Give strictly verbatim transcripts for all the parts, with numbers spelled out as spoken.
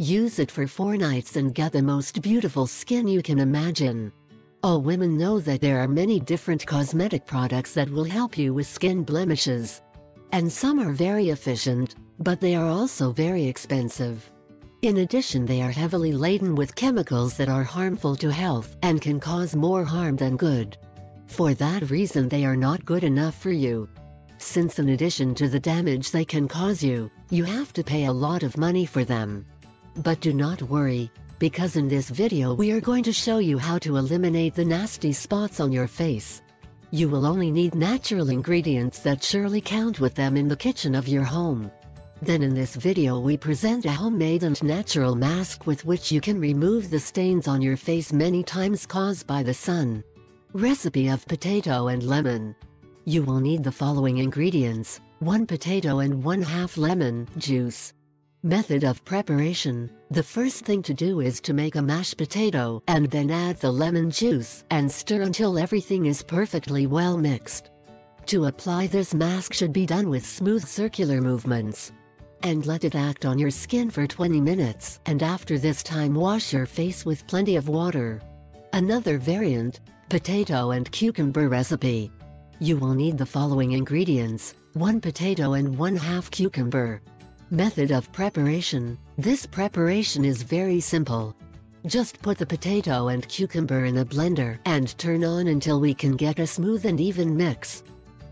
Use it for four nights and get the most beautiful skin you can imagine. All women know that there are many different cosmetic products that will help you with skin blemishes. And some are very efficient, but they are also very expensive. In addition, they are heavily laden with chemicals that are harmful to health and can cause more harm than good. For that reason, they are not good enough for you. Since in addition to the damage they can cause you, you have to pay a lot of money for them. But do not worry, because in this video we are going to show you how to eliminate the nasty spots on your face. You will only need natural ingredients that surely count with them in the kitchen of your home. Then in this video we present a homemade and natural mask with which you can remove the stains on your face many times caused by the sun. Recipe of potato and lemon. You will need the following ingredients: one potato and one half lemon juice. Method of preparation. The first thing to do is to make a mashed potato and then add the lemon juice and stir until everything is perfectly well mixed. To apply this mask should be done with smooth circular movements. And let it act on your skin for twenty minutes, and after this time wash your face with plenty of water. Another variant, potato and cucumber recipe. You will need the following ingredients: one potato and one half cucumber. Method of preparation. This preparation is very simple. Just put the potato and cucumber in a blender and turn on until we can get a smooth and even mix.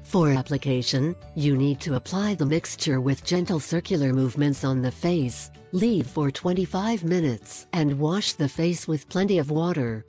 For application, you need to apply the mixture with gentle circular movements on the face, leave for twenty-five minutes, and wash the face with plenty of water.